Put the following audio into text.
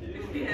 too.